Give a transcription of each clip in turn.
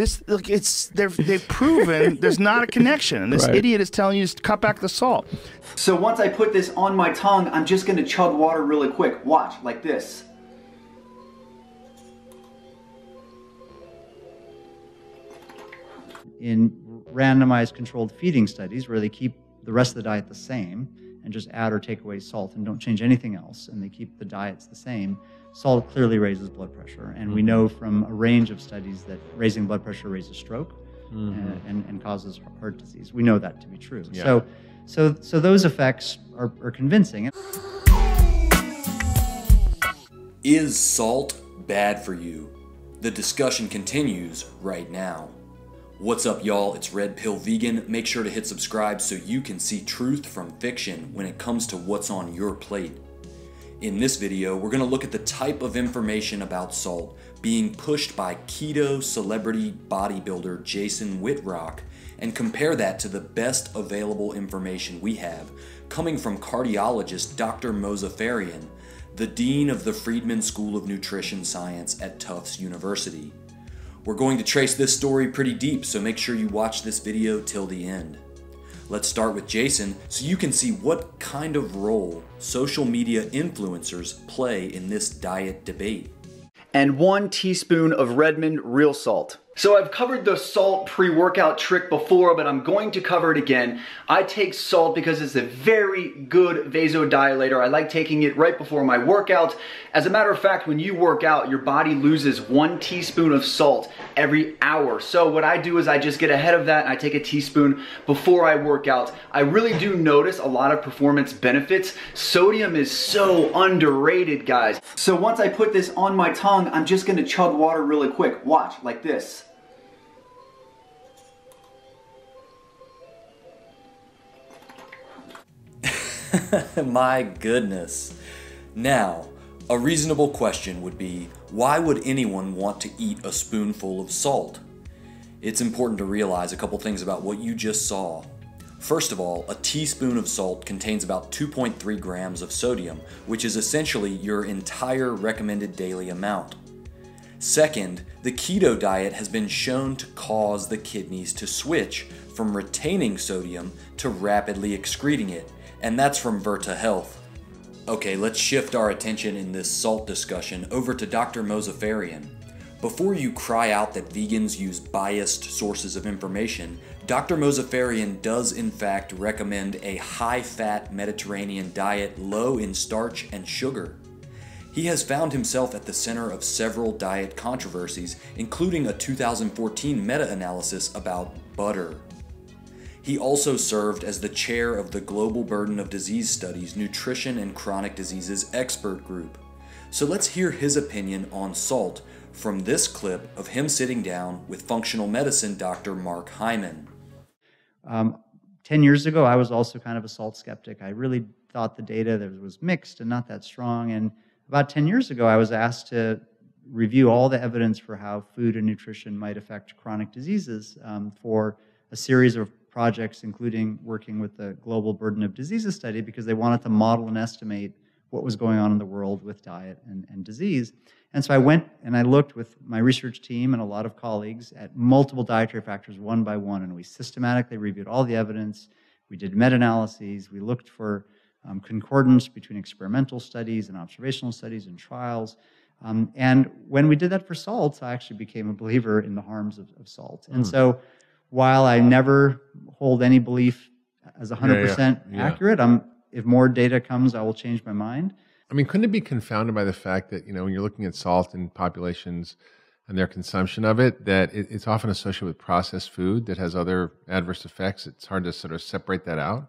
This, look, it's, they've proven there's not a connection. This idiot is telling you to cut back the salt. So once I put this on my tongue, I'm just going to chug water really quick. Watch, like this. In randomized controlled feeding studies where they keep the rest of the diet the same and just add or take away salt and don't change anything else, and they keep the diets the same, salt clearly raises blood pressure. And we know from a range of studies that raising blood pressure raises stroke and causes heart disease. We know that to be true. Yeah. So those effects are convincing. Is salt bad for you? The discussion continues right now. What's up, y'all? It's Red Pill Vegan. Make sure to hit subscribe so you can see truth from fiction when it comes to what's on your plate. In this video, we're going to look at the type of information about salt being pushed by keto celebrity bodybuilder Jason Wittrock and compare that to the best available information we have coming from cardiologist Dr. Mozaffarian, the dean of the Friedman School of Nutrition Science at Tufts University. We're going to trace this story pretty deep, so make sure you watch this video till the end. Let's start with Jason so you can see what kind of role social media influencers play in this diet debate. And 1 teaspoon of Redmond Real Salt. So I've covered the salt pre-workout trick before, but I'm going to cover it again. I take salt because it's a very good vasodilator. I like taking it right before my workout. As a matter of fact, when you work out, your body loses 1 teaspoon of salt every hour. So what I do is I just get ahead of that and I take a teaspoon before I work out. I really do notice a lot of performance benefits. Sodium is so underrated, guys. So once I put this on my tongue, I'm just gonna chug water really quick. Watch, like this. My goodness. Now, a reasonable question would be, why would anyone want to eat a spoonful of salt? It's important to realize a couple things about what you just saw. First of all, a teaspoon of salt contains about 2.3 grams of sodium, which is essentially your entire recommended daily amount. Second, the keto diet has been shown to cause the kidneys to switch from retaining sodium to rapidly excreting it, and that's from Verta Health. Okay, let's shift our attention in this salt discussion over to Dr. Mozaffarian. Before you cry out that vegans use biased sources of information, Dr. Mozaffarian does in fact recommend a high-fat Mediterranean diet low in starch and sugar. He has found himself at the center of several diet controversies, including a 2014 meta-analysis about butter. He also served as the chair of the Global Burden of Disease Studies Nutrition and Chronic Diseases Expert Group. So let's hear his opinion on salt from this clip of him sitting down with functional medicine Dr. Mark Hyman. 10 years ago, I was also kind of a salt skeptic. I really thought the data was mixed and not that strong. And about 10 years ago, I was asked to review all the evidence for how food and nutrition might affect chronic diseases for a series of projects, including working with the Global Burden of Diseases Study, because they wanted to model and estimate what was going on in the world with diet and disease. And so I went and I looked with my research team and a lot of colleagues at multiple dietary factors one by one, and we systematically reviewed all the evidence. We did meta-analyses. We looked for concordance between experimental studies and observational studies and trials. And when we did that for salt, I actually became a believer in the harms of salt. And so while I never hold any belief as 100% accurate, if more data comes, I will change my mind. I mean, couldn't it be confounded by the fact that, you know, when you're looking at salt in populations and their consumption of it, that it's often associated with processed food that has other adverse effects? It's hard to sort of separate that out.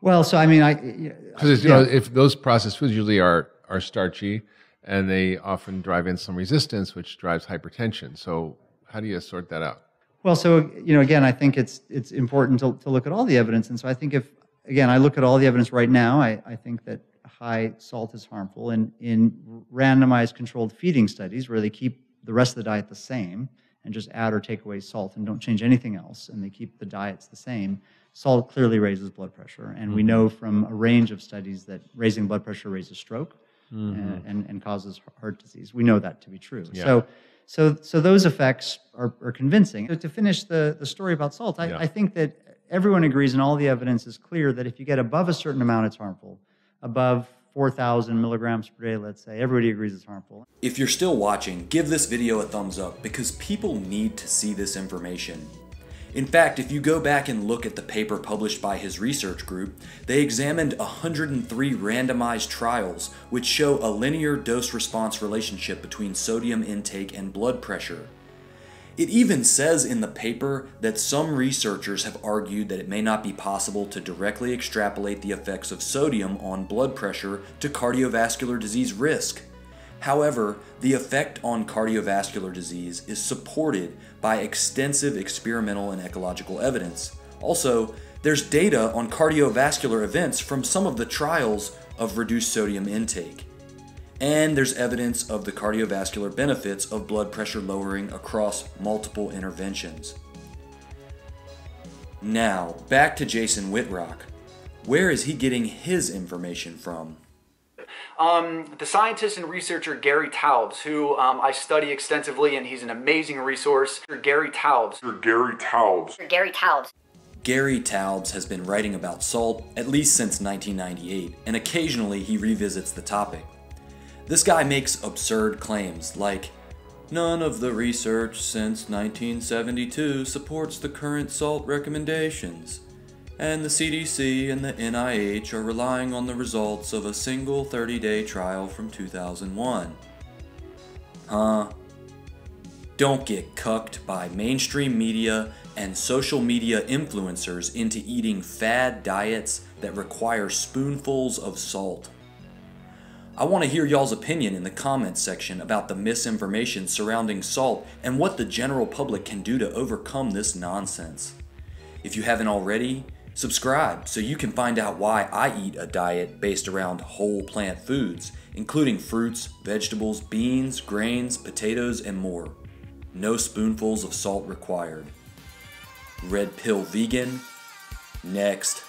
Well, so I mean, because if those processed foods usually are starchy, and they often drive insulin resistance, which drives hypertension. So how do you sort that out? Well, so, you know, again, I think it's important to look at all the evidence. And so I think if, again, I look at all the evidence right now, I think that high salt is harmful. And in randomized controlled feeding studies where they keep the rest of the diet the same and just add or take away salt and don't change anything else, and they keep the diets the same, salt clearly raises blood pressure. And we know from a range of studies that raising blood pressure raises stroke and causes heart disease. We know that to be true. Yeah. So So those effects are convincing. So to finish the story about salt, I think that everyone agrees and all the evidence is clear that if you get above a certain amount, it's harmful. Above 4,000 milligrams per day, let's say, everybody agrees it's harmful. If you're still watching, give this video a thumbs up because people need to see this information. In fact, if you go back and look at the paper published by his research group, they examined 103 randomized trials which show a linear dose-response relationship between sodium intake and blood pressure. It even says in the paper that some researchers have argued that it may not be possible to directly extrapolate the effects of sodium on blood pressure to cardiovascular disease risk. However, the effect on cardiovascular disease is supported by extensive experimental and ecological evidence. Also, there's data on cardiovascular events from some of the trials of reduced sodium intake. And there's evidence of the cardiovascular benefits of blood pressure lowering across multiple interventions. Now, back to Jason Wittrock. Where is he getting his information from? The scientist and researcher Gary Taubes, who I study extensively, and he's an amazing resource. Gary Taubes has been writing about salt at least since 1998, and occasionally he revisits the topic. This guy makes absurd claims like, none of the research since 1972 supports the current salt recommendations, and the CDC and the NIH are relying on the results of a single 30-day trial from 2001. Huh? Don't get cucked by mainstream media and social media influencers into eating fad diets that require spoonfuls of salt. I want to hear y'all's opinion in the comments section about the misinformation surrounding salt and what the general public can do to overcome this nonsense. If you haven't already, subscribe so you can find out why I eat a diet based around whole plant foods, including fruits, vegetables, beans, grains, potatoes, and more. No spoonfuls of salt required. Red Pill Vegan, next.